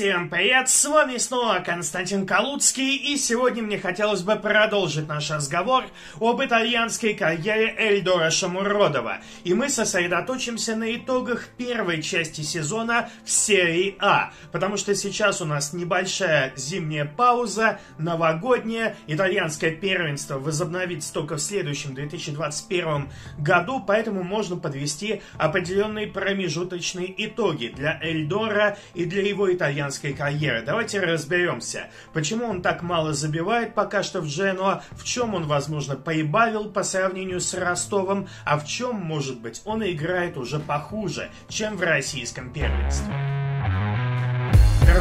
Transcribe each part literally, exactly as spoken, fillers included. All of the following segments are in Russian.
Всем привет, с вами снова Константин Калуцкий, и сегодня мне хотелось бы продолжить наш разговор об итальянской карьере Эльдора Шомуродова, и мы сосредоточимся на итогах первой части сезона в серии А, потому что сейчас у нас небольшая зимняя пауза, новогодняя, итальянское первенство возобновится только в следующем две тысячи двадцать первом году, поэтому можно подвести определенные промежуточные итоги для Эльдора и для его итальянского итальянской карьеры. Давайте разберемся, почему он так мало забивает пока что в Дженоа, в чем он, возможно, поибавил по сравнению с Ростовом, а в чем, может быть, он играет уже похуже, чем в российском первенстве.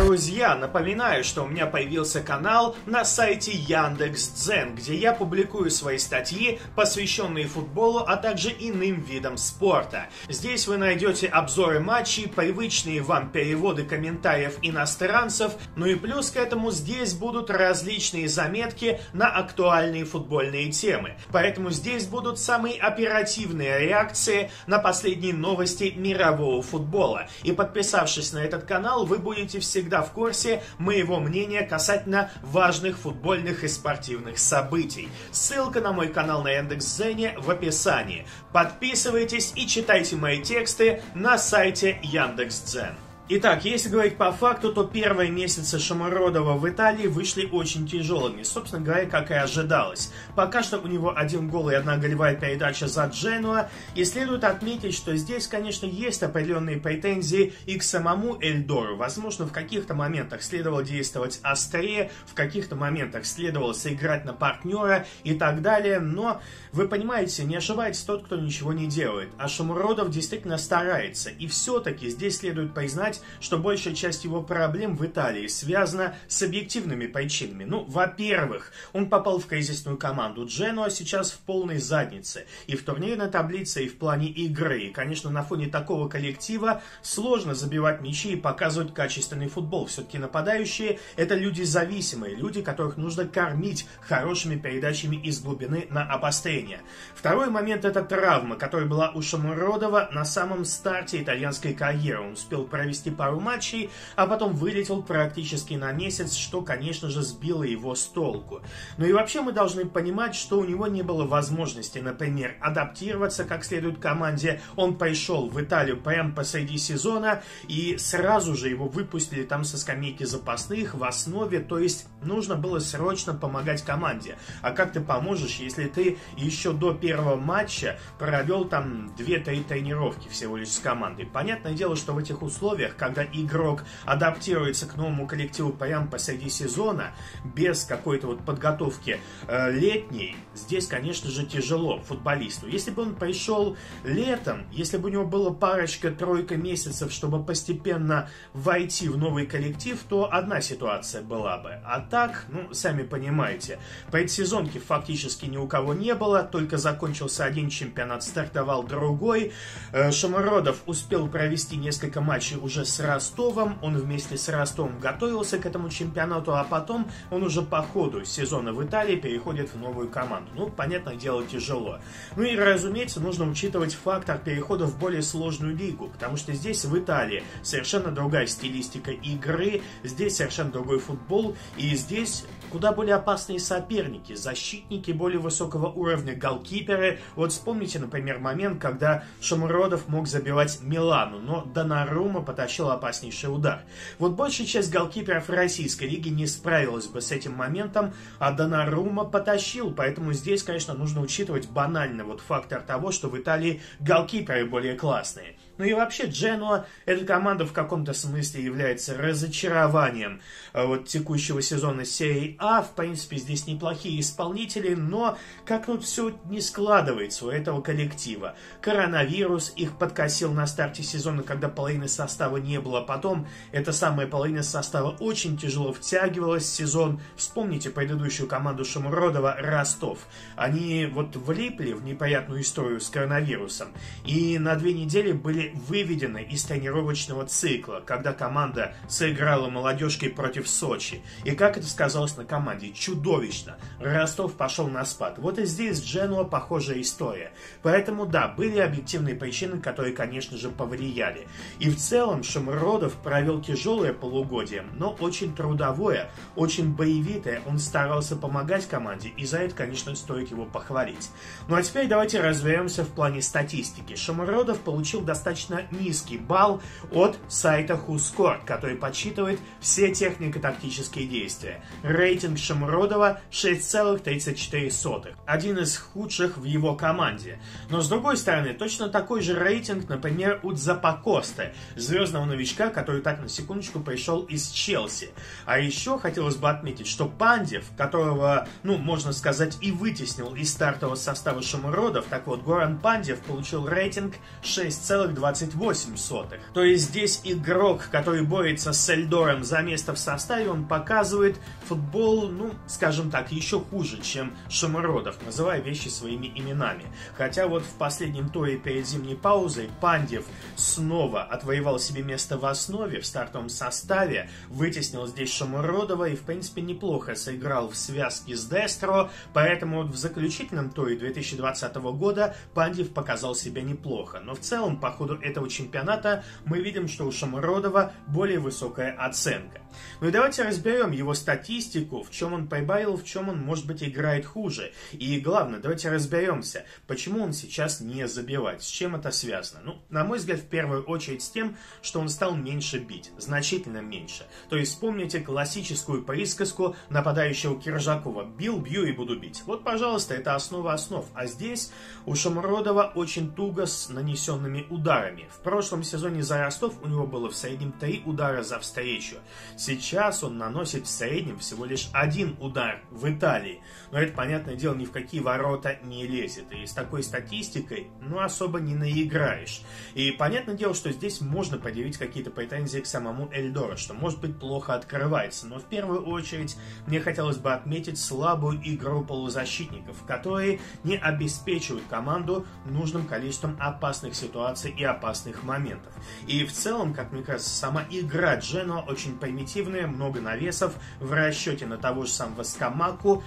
Друзья, напоминаю, что у меня появился канал на сайте Яндекс.Дзен, где я публикую свои статьи, посвященные футболу, а также иным видам спорта. Здесь вы найдете обзоры матчей, привычные вам переводы комментариев иностранцев, ну и плюс к этому здесь будут различные заметки на актуальные футбольные темы. Поэтому здесь будут самые оперативные реакции на последние новости мирового футбола. И подписавшись на этот канал, вы будете все всегда в курсе моего мнения касательно важных футбольных и спортивных событий. Ссылка на мой канал на Яндекс.Дзене в описании. Подписывайтесь и читайте мои тексты на сайте Яндекс.Дзен. Итак, если говорить по факту, то первые месяцы Шомуродова в Италии вышли очень тяжелыми, собственно говоря, как и ожидалось. Пока что у него один гол и одна голевая передача за Дженоа, и следует отметить, что здесь, конечно, есть определенные претензии и к самому Эльдору. Возможно, в каких-то моментах следовало действовать острее, в каких-то моментах следовало сыграть на партнера и так далее, но, вы понимаете, не ошибается тот, кто ничего не делает, а Шомуродов действительно старается, и все-таки здесь следует признать, что большая часть его проблем в Италии связана с объективными причинами. Ну, во-первых, он попал в кризисную команду Дженоа, сейчас в полной заднице. И в турнирной таблице, и в плане игры. И, конечно, на фоне такого коллектива сложно забивать мячи и показывать качественный футбол. Все-таки нападающие — это люди зависимые, люди, которых нужно кормить хорошими передачами из глубины на обострение. Второй момент — это травма, которая была у Шомуродова на самом старте итальянской карьеры. Он успел провести пару матчей, а потом вылетел практически на месяц, что, конечно же, сбило его с толку. Ну и вообще мы должны понимать, что у него не было возможности, например, адаптироваться как следует команде. Он пришел в Италию прямо посреди сезона, и сразу же его выпустили там со скамейки запасных в основе, то есть нужно было срочно помогать команде. А как ты поможешь, если ты еще до первого матча провел там две-три тренировки всего лишь с командой? Понятное дело, что в этих условиях, когда игрок адаптируется к новому коллективу прямо посреди сезона, без какой-то вот подготовки э, летней, здесь, конечно же, тяжело футболисту. Если бы он пришел летом, если бы у него была парочка-тройка месяцев, чтобы постепенно войти в новый коллектив, то одна ситуация была бы. А так, ну, сами понимаете, предсезонки фактически ни у кого не было, только закончился один чемпионат, стартовал другой. Э, Шомуродов успел провести несколько матчей уже с Ростовом, он вместе с Ростовом готовился к этому чемпионату, а потом он уже по ходу сезона в Италии переходит в новую команду. Ну, понятное дело, тяжело. Ну и, разумеется, нужно учитывать фактор перехода в более сложную лигу, потому что здесь, в Италии, совершенно другая стилистика игры, здесь совершенно другой футбол, и здесь куда более опасные соперники, защитники более высокого уровня, голкиперы. Вот вспомните, например, момент, когда Шомуродов мог забивать Милану, но Донарума потащил опаснейший удар. Вот большая часть голкиперов российской лиги не справилась бы с этим моментом, а Донарума потащил, поэтому здесь, конечно, нужно учитывать банально вот фактор того, что в Италии голкиперы более классные. Ну и вообще Дженоа, эта команда в каком-то смысле является разочарованием вот текущего сезона серии А. В принципе, здесь неплохие исполнители, но как тут все не складывается у этого коллектива. Коронавирус их подкосил на старте сезона, когда половины состава не было. Потом эта самая половина состава очень тяжело втягивалась в сезон. Вспомните предыдущую команду Шомуродова Ростов. Они вот влипли в неприятную историю с коронавирусом и на две недели были были выведены из тренировочного цикла, когда команда сыграла молодежкой против Сочи. И как это сказалось на команде? Чудовищно. Ростов пошел на спад. Вот и здесь Дженоа похожая история. Поэтому да, были объективные причины, которые, конечно же, повлияли. И в целом Шомуродов провел тяжелое полугодие, но очень трудовое, очень боевитое. Он старался помогать команде, и за это, конечно, стоит его похвалить. Ну а теперь давайте разберемся в плане статистики. Шомуродов получил достаточно низкий балл от сайта Хускорт, который подсчитывает все технико-тактические действия. Рейтинг Шомуродова шесть целых тридцать четыре сотых. Один из худших в его команде. Но с другой стороны, точно такой же рейтинг, например, у Дзапакосты, звездного новичка, который так на секундочку пришел из Челси. А еще хотелось бы отметить, что Пандев, которого, ну, можно сказать, и вытеснил из стартового состава Шомуродов, так вот, Горан Пандев получил рейтинг шесть целых двадцать восемь сотых. То есть здесь игрок, который борется с Эльдором за место в составе, он показывает футбол, ну, скажем так, еще хуже, чем Шомуродов, называя вещи своими именами. Хотя вот в последнем туре перед зимней паузой Пандев снова отвоевал себе место в основе, в стартовом составе, вытеснил здесь Шомуродова и, в принципе, неплохо сыграл в связке с Дестро, поэтому в заключительном туре две тысячи двадцатого года Пандев показал себя неплохо. Но в целом, по ходу этого чемпионата, мы видим, что у Шомуродова более высокая оценка. Ну и давайте разберем его статистику, в чем он прибавил, в чем он, может быть, играет хуже. И главное, давайте разберемся, почему он сейчас не забивает, с чем это связано. Ну, на мой взгляд, в первую очередь с тем, что он стал меньше бить, значительно меньше. То есть вспомните классическую присказку нападающего Киржакова: «Бил, бью и буду бить». Вот, пожалуйста, это основа основ. А здесь у Шомуродова очень туго с нанесенными ударами. В прошлом сезоне за Ростов у него было в среднем три удара за встречу. Сейчас он наносит в среднем всего лишь один удар в Италии. Но это, понятное дело, ни в какие ворота не лезет. И с такой статистикой, ну, особо не наиграешь. И понятное дело, что здесь можно предъявить какие-то претензии к самому Эльдору, что, может быть, плохо открывается. Но в первую очередь мне хотелось бы отметить слабую игру полузащитников, которые не обеспечивают команду нужным количеством опасных ситуаций и опасных моментов. И в целом, как мне кажется, сама игра Дженоа очень примитивная, много навесов в расчете на того же самого Скамаку,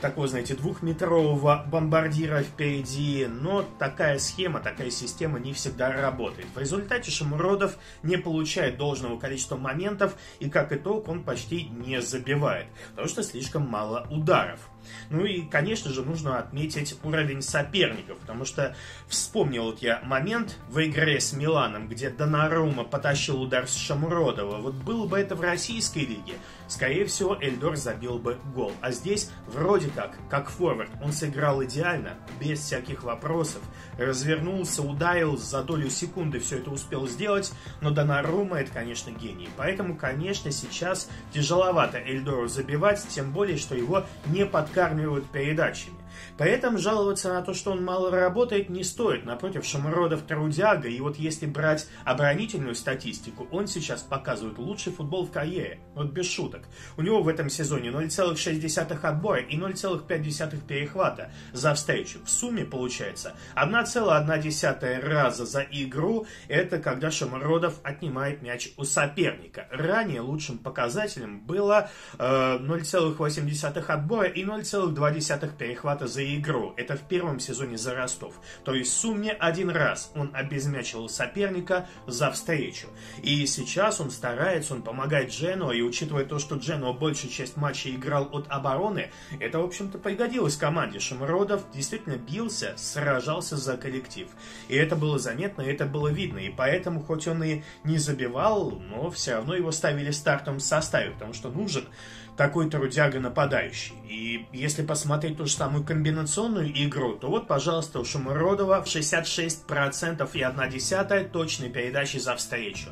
такого, знаете, двухметрового бомбардира впереди, но такая схема, такая система не всегда работает. В результате Шомуродов не получает должного количества моментов, и как итог он почти не забивает, потому что слишком мало ударов. Ну и, конечно же, нужно отметить уровень соперников, потому что вспомнил вот я момент в игре с Миланом, где Донарума потащил удар с Шомуродова. Вот было бы это в российской лиге, скорее всего, Эльдор забил бы гол. А здесь вроде как, как форвард, он сыграл идеально, без всяких вопросов, развернулся, ударил, за долю секунды все это успел сделать, но Донарума — это, конечно, гений. Поэтому, конечно, сейчас тяжеловато Эльдору забивать, тем более, что его не подпускают подкармливают передачами. Поэтому жаловаться на то, что он мало работает, не стоит. Напротив, Шомуродов трудяга, и вот если брать оборонительную статистику, он сейчас показывает лучший футбол в карьере. Вот без шуток. У него в этом сезоне ноль целых шесть десятых отбора и ноль целых пять десятых перехвата за встречу. В сумме получается одна целая одна десятая раза за игру. Это когда Шомуродов отнимает мяч у соперника. Ранее лучшим показателем было э, ноль целых восемь десятых отбора и ноль целых два десятых перехвата за игру. Это в первом сезоне за Ростов. То есть в сумме один раз он обезмячил соперника за встречу. И сейчас он старается, он помогает Дженоа, и учитывая то, что Дженоа большую часть матча играл от обороны, это, в общем-то, пригодилось команде. Шомуродов действительно бился, сражался за коллектив. И это было заметно, и это было видно. И поэтому, хоть он и не забивал, но все равно его ставили в стартовом составе, потому что нужен такой трудяга нападающий. И если посмотреть ту же самую комбинационную игру, то вот, пожалуйста, у Шомуродова в шестьдесят шесть процентов и одна десятая точной передачи за встречу.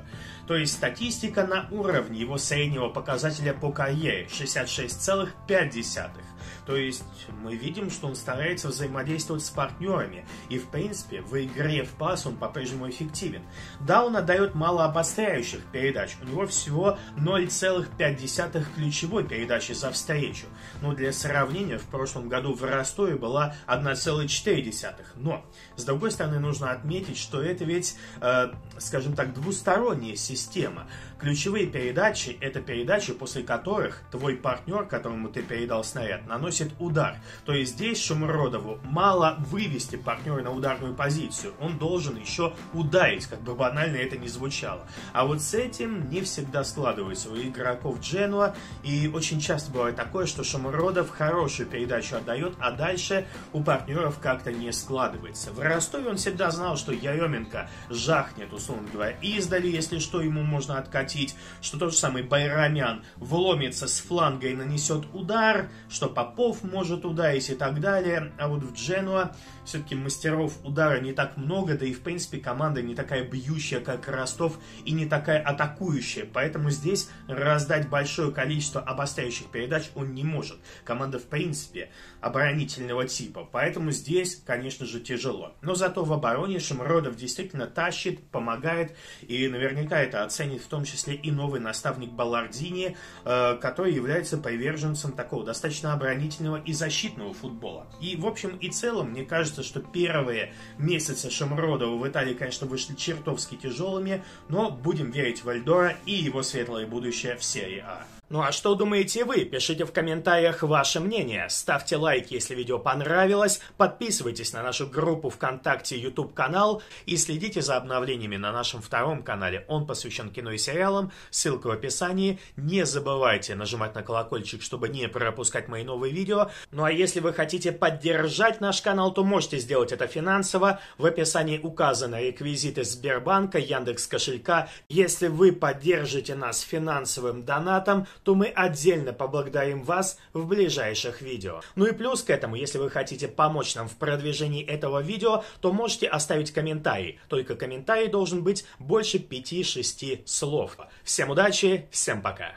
То есть статистика на уровне его среднего показателя по карьере — шестьдесят шесть целых пять десятых. То есть мы видим, что он старается взаимодействовать с партнерами, и в принципе в игре в пас он по-прежнему эффективен. Да, он отдает мало обостряющих передач, у него всего ноль целых пять десятых ключевой передачи за встречу. Но для сравнения, в прошлом году в Ростове была одна целая четыре десятых. Но, с другой стороны, нужно отметить, что это ведь, э, скажем так, двусторонняя система. Ключевые передачи — это передачи, после которых твой партнер, которому ты передал снаряд, наносит удар. То есть здесь Шомуродову мало вывести партнера на ударную позицию. Он должен еще ударить, как бы банально это ни звучало. А вот с этим не всегда складывается у игроков Дженоа. И очень часто бывает такое, что Шомуродов хорошую передачу отдает, а дальше у партнеров как-то не складывается. В Ростове он всегда знал, что Яременко жахнет, условно говоря, издали, если что, ему можно откатить, что тот же самый Байрамян вломится с фланга и нанесет удар, что Попов может ударить и так далее. А вот в Дженоа все-таки мастеров удара не так много, да и в принципе команда не такая бьющая, как Ростов, и не такая атакующая, поэтому здесь раздать большое количество обостряющих передач он не может. Команда в принципе оборонительного типа, поэтому здесь, конечно же, тяжело. Но зато в обороне Шомуродов действительно тащит, помогает, и наверняка это оценит в том числе и новый наставник Баллардини, который является приверженцем такого достаточно оборонительного и защитного футбола. И в общем и целом, мне кажется, что первые месяцы Шомуродова в Италии, конечно, вышли чертовски тяжелыми, но будем верить в Эльдора и его светлое будущее в серии А. Ну а что думаете вы? Пишите в комментариях ваше мнение. Ставьте лайк, если видео понравилось. Подписывайтесь на нашу группу ВКонтакте, YouTube-канал. И следите за обновлениями на нашем втором канале. Он посвящен кино и сериалам. Ссылка в описании. Не забывайте нажимать на колокольчик, чтобы не пропускать мои новые видео. Ну а если вы хотите поддержать наш канал, то можете сделать это финансово. В описании указаны реквизиты Сбербанка, Яндекс.Кошелька. Если вы поддержите нас финансовым донатом, то мы отдельно поблагодарим вас в ближайших видео. Ну и плюс к этому, если вы хотите помочь нам в продвижении этого видео, то можете оставить комментарий. Только комментарий должен быть больше пяти-шести слов. Всем удачи, всем пока!